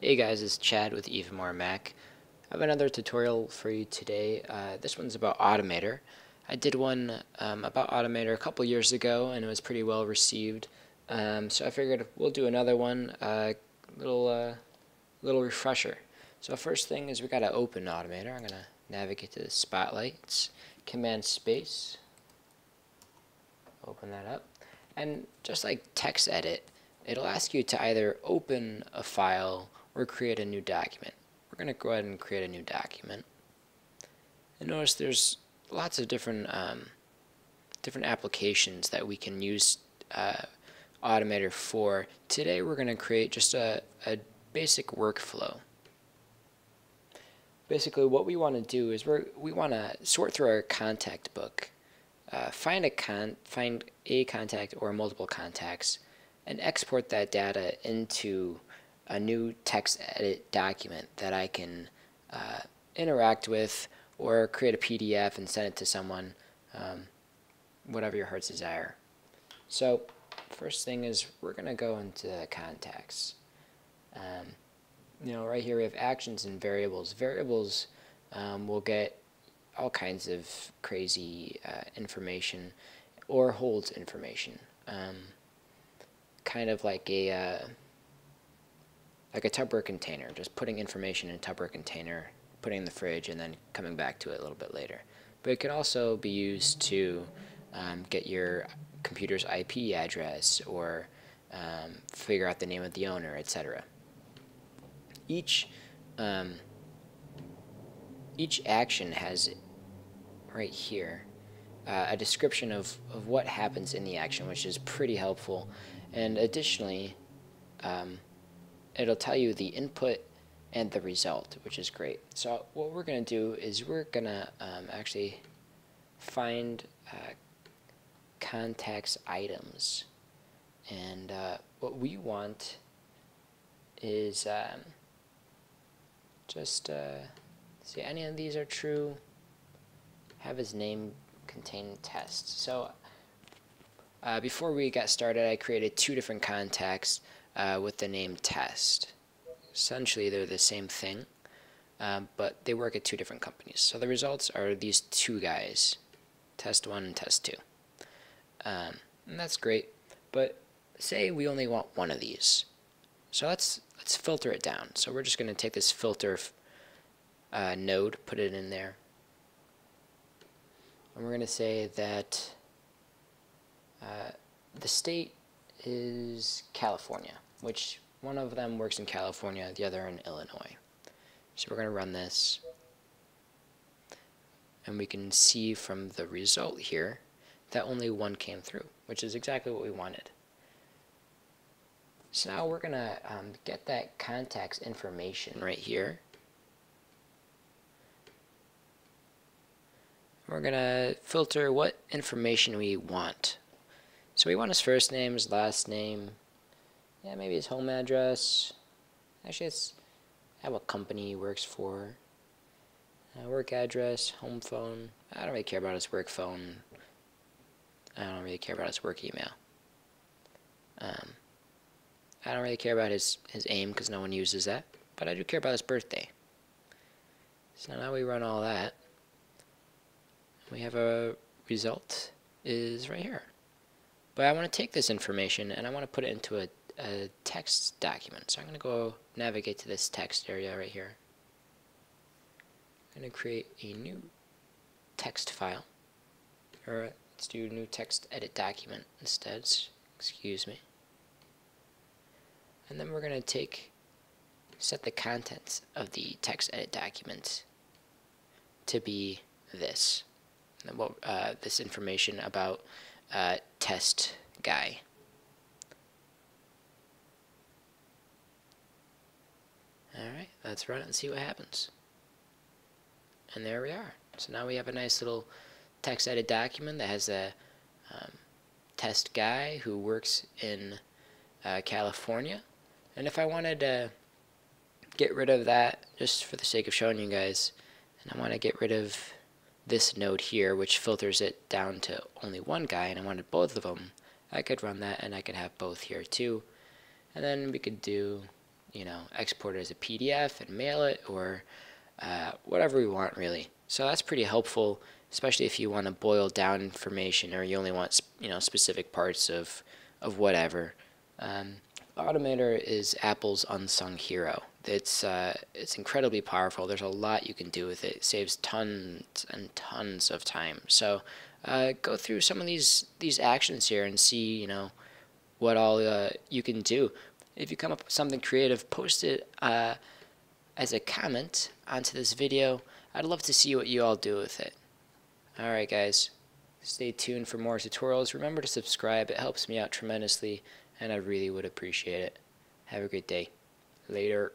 Hey guys, it's Chad with Even More Mac. I have another tutorial for you today. This one's about Automator. I did one about Automator a couple years ago and it was pretty well received. So I figured we'll do another one, a little refresher. So first thing is we got to open Automator. I'm gonna navigate to the Spotlight. It's Command Space. Open that up, and just like Text Edit, it'll ask you to either open a file or create a new document. We're going to go ahead and create a new document. And notice there's lots of different applications that we can use Automator for. Today we're going to create just a basic workflow. Basically, what we want to do is we want to sort through our contact book, find a contact or multiple contacts, and export that data into a new text edit document that I can interact with or create a PDF and send it to someone, whatever your heart's desire. So first thing is we're going to go into contacts. Right here we have actions and variables. Variables will get all kinds of crazy information or holds information. Kind of like a Tupperware container, just putting information in a Tupperware container, putting it in the fridge, and then coming back to it a little bit later. But it can also be used to get your computer's IP address or figure out the name of the owner, etc. Each action has right here a description of what happens in the action, which is pretty helpful. And additionally, it'll tell you the input and the result, which is great. So what we're going to do is we're going to actually find contacts items. And what we want is see, any of these are true, have his name contain test. So before we got started, I created two different contacts with the name test. Essentially, they're the same thing, but they work at two different companies. So the results are these two guys, test one and test two. And that's great, but say we only want one of these. So let's filter it down. So we're just going to take this filter node, put it in there, and we're going to say that the state is California, which one of them works in California, the other in Illinois. So we're going to run this, and we can see from the result here that only one came through, which is exactly what we wanted. So now we're going to get that contacts information right here. We're going to filter what information we want. So we want his first name, his last name, yeah, maybe his home address. Actually, it's what company he works for, work address, home phone. I don't really care about his work phone. I don't really care about his work email. I don't really care about his AIM because no one uses that, but I do care about his birthday. So now we run all that. We have a result is right here. But I want to take this information and I want to put it into a text document. So I'm going to go navigate to this text area right here. I'm going to create a new text file. Or let's do new text edit document instead. Excuse me. And then we're going to set the contents of the text edit document to be this. And this information about test guy. Alright, let's run it and see what happens. And there we are. So now we have a nice little text edit document that has a test guy who works in California. And if I wanted to get rid of that, just for the sake of showing you guys, and I want to get rid of this node here, which filters it down to only one guy, and I wanted both of them, I could run that and I could have both here too. And then we could do you know, export it as a PDF and mail it, or whatever we want, really. So that's pretty helpful, especially if you want to boil down information, or you only want, you know, specific parts of whatever. Automator is Apple's unsung hero. It's incredibly powerful. There's a lot you can do with it. It saves tons and tons of time. So go through some of these actions here and see, you know, what all you can do. If you come up with something creative, post it as a comment onto this video. I'd love to see what you all do with it. Alright guys, stay tuned for more tutorials. Remember to subscribe. It helps me out tremendously, and I really would appreciate it. Have a great day. Later.